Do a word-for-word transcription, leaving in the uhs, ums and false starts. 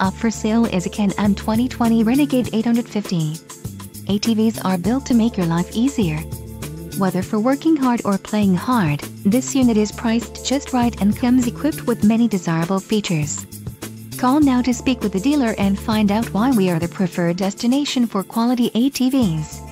Up for sale is a Can-Am twenty twenty Renegade eight hundred fifty. A T Vs are built to make your life easier. Whether for working hard or playing hard, this unit is priced just right and comes equipped with many desirable features. Call now to speak with the dealer and find out why we are the preferred destination for quality A T Vs.